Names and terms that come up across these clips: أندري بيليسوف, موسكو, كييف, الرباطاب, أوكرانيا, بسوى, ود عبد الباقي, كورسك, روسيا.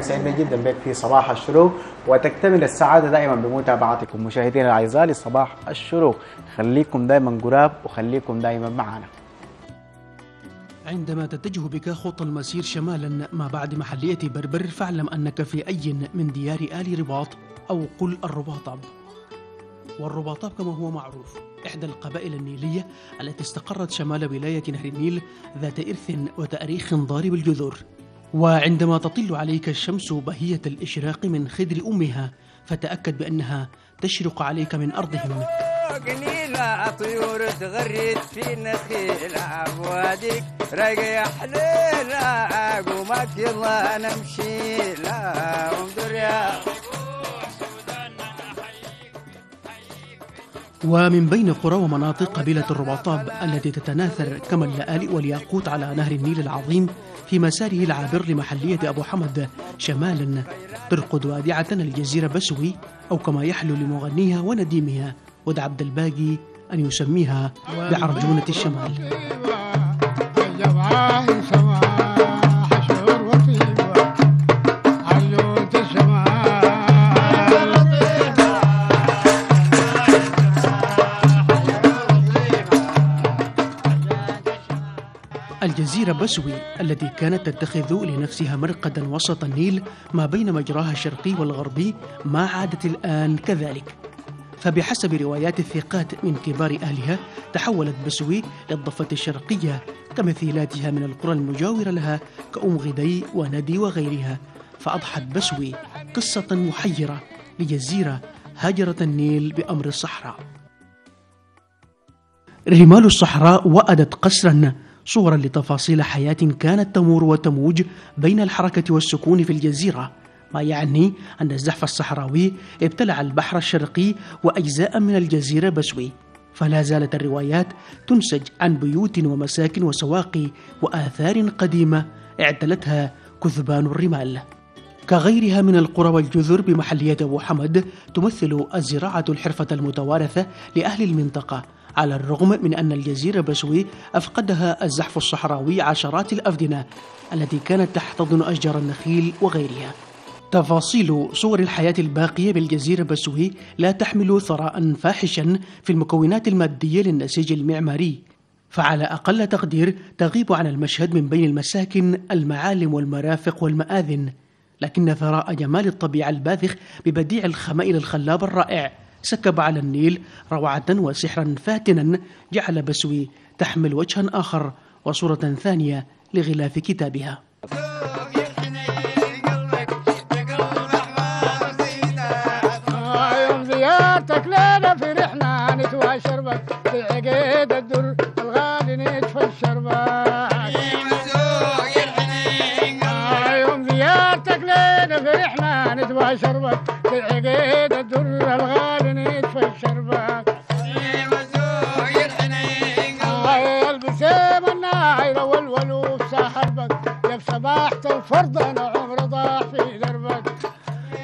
سعيدنا جدا بك في صباح الشروق، وتكتمل السعادة دائما بمتابعتكم مشاهدينا الأعزاء لصباح الشروق. خليكم دائما قراب وخليكم دائما معنا. عندما تتجه بك خط المسير شمالا ما بعد محلية بربر فاعلم أنك في أي من ديار آل رباط أو قل الرباطاب. والرباطاب كما هو معروف إحدى القبائل النيلية التي استقرت شمال ولاية نهر النيل ذات إرث وتأريخ ضارب الجذور. وعندما تطل عليك الشمس بهية الإشراق من خدر أمها فتأكد بأنها تشرق عليك من أرضهم. ومن بين قرى ومناطق قبيلة الرباطاب التي تتناثر كما اللآلئ والياقوت على نهر النيل العظيم في مساره العابر لمحلية أبو حمد شمالا ترقد وادعة الجزيرة بسوى، أو كما يحلو لمغنيها ونديمها ود عبد الباقي أن يسميها بعرجونة الشمال. الجزيرة بسوى التي كانت تتخذ لنفسها مرقدا وسط النيل ما بين مجراها الشرقي والغربي ما عادت الآن كذلك، فبحسب روايات الثقات من كبار أهلها تحولت بسوى للضفة الشرقية كمثيلاتها من القرى المجاورة لها كأم غدي وندي وغيرها، فأضحت بسوى قصة محيرة لجزيرة هاجرت النيل بأمر الصحراء. رمال الصحراء وأدت قسرا صورا لتفاصيل حياة كانت تمور وتموج بين الحركة والسكون في الجزيرة، ما يعني أن الزحف الصحراوي ابتلع البحر الشرقي وأجزاء من الجزيرة بسوى، فلا زالت الروايات تنسج عن بيوت ومساكن وسواقي وآثار قديمة اعتلتها كثبان الرمال. كغيرها من القرى والجذر بمحلية أبو حمد تمثل الزراعة الحرفة المتوارثة لأهل المنطقة، على الرغم من أن الجزيرة بسوى أفقدها الزحف الصحراوي عشرات الأفدنة التي كانت تحتضن أشجار النخيل وغيرها. تفاصيل صور الحياة الباقية بالجزيرة بسوى لا تحمل ثراء فاحشا في المكونات المادية للنسيج المعماري، فعلى أقل تقدير تغيب عن المشهد من بين المساكن المعالم والمرافق والمآذن، لكن ثراء جمال الطبيعة الباذخ ببديع الخمائل الخلاب الرائع سكب على النيل روعة وسحرا فاتنا جعل بسوى تحمل وجها آخر وصورة ثانية لغلاف كتابها.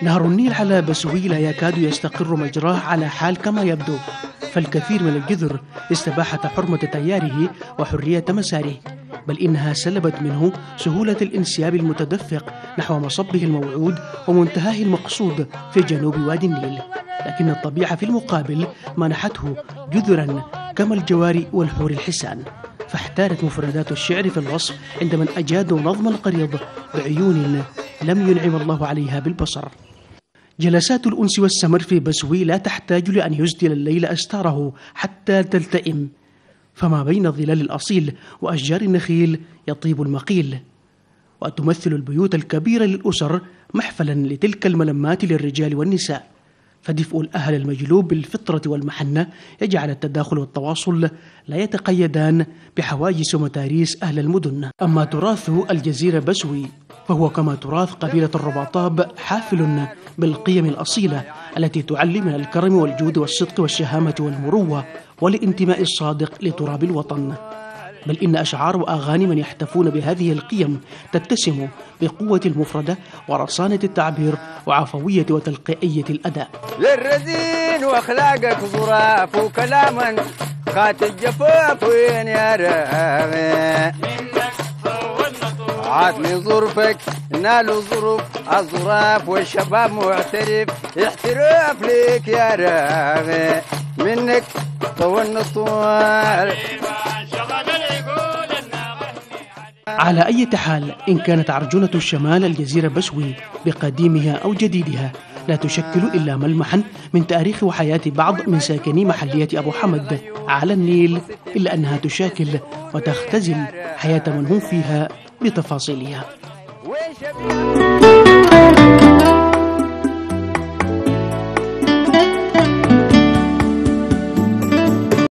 نهر النيل على بسوى لا يكاد يستقر مجراه على حال كما يبدو، فالكثير من الجذر استباحت حرمة تياره وحرية مساره، بل إنها سلبت منه سهولة الانسياب المتدفق نحو مصبه الموعود ومنتهاه المقصود في جنوب وادي النيل، لكن الطبيعة في المقابل منحته جذرا كما الجواري والحور الحسان، فاحتارت مفردات الشعر في الوصف عندما أجادوا نظما قريض بعيون لم ينعم الله عليها بالبصر. جلسات الأنس والسمر في بسوى لا تحتاج لأن يزدل الليل أستاره حتى تلتئم، فما بين ظلال الأصيل وأشجار النخيل يطيب المقيل، وتمثل البيوت الكبيرة للأسر محفلا لتلك الملمات للرجال والنساء، فدفء الأهل المجلوب بالفطرة والمحنة يجعل التداخل والتواصل لا يتقيدان بحواجز ومتاريس أهل المدن. أما تراث الجزيرة بسوى فهو كما تراث قبيلة الرباطاب حافل بالقيم الأصيلة التي تعلي من الكرم والجود والصدق والشهامة والمروة والانتماء الصادق لتراب الوطن، بل إن أشعار وأغاني من يحتفون بهذه القيم تتسم بقوة المفردة ورصانة التعبير وعفوية وتلقائية الأداء. للرزين وأخلاقك ظراف وكلاما خات الجفاف وين يا رامي. عافني ظروفك نالوا ظروف الظراف والشباب معترف احتراف ليك يا راغي منك طولنا الطوال. على أي حال، إن كانت عرجونة الشمال الجزيرة بسوى بقديمها أو جديدها لا تشكل إلا ملمحا من تاريخ وحياة بعض من ساكني محلية أبو حمد على النيل، إلا أنها تشكل وتختزل حياة من هم فيها بتفاصيلها.